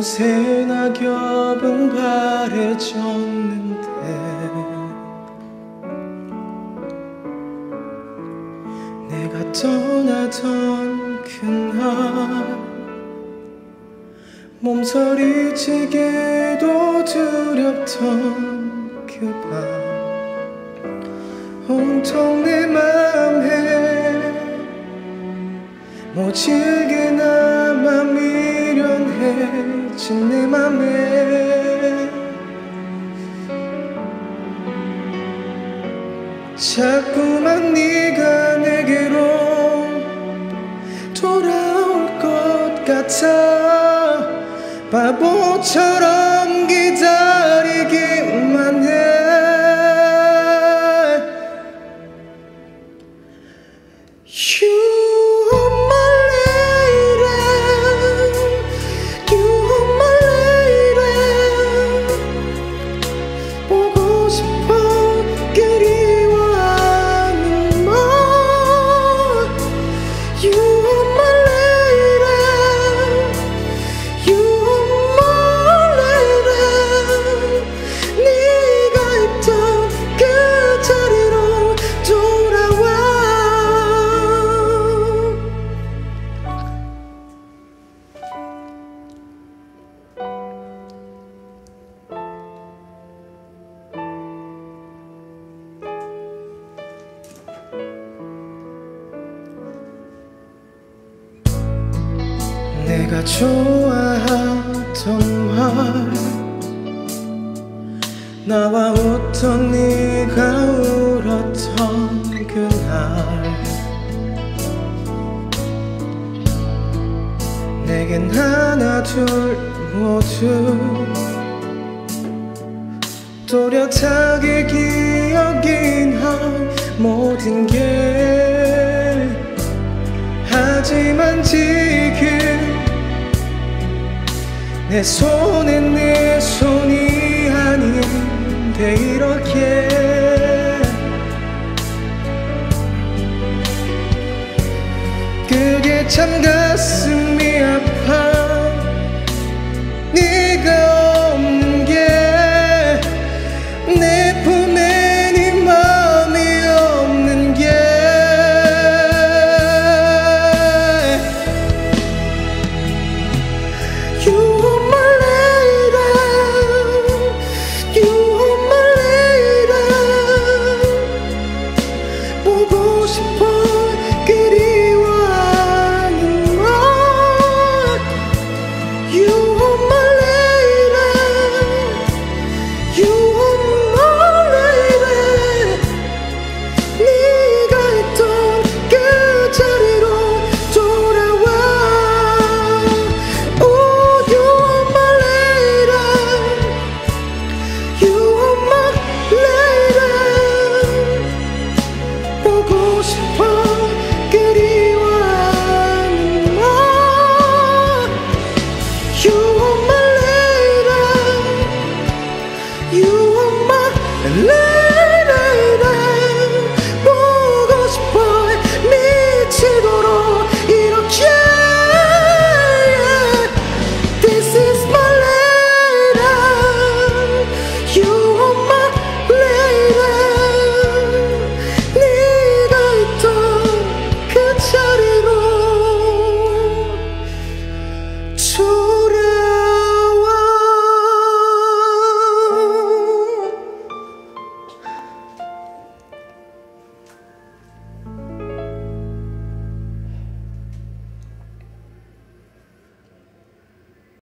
어느새 낙엽은 바래졌는데 내가 떠나던 그날 몸서리치게도 두렵던 그 밤 온통 내 맘에 모질게 남아 미련해진 내 맘에 자꾸만 네가 내게로 돌아올 것 같아. 바보처럼 기다리기만 해. You are my lady, you are my lady. 보고 싶어 그리워하는 너. You are my lady, you. 내가 좋아하던 말, 나와 웃던 네가 울었던 그날, 내겐 하나 둘 모두 또렷하게 기억인 한 모든 게. 하지만 지금 내 손엔 내 손이 아닌데 이렇게 그게 참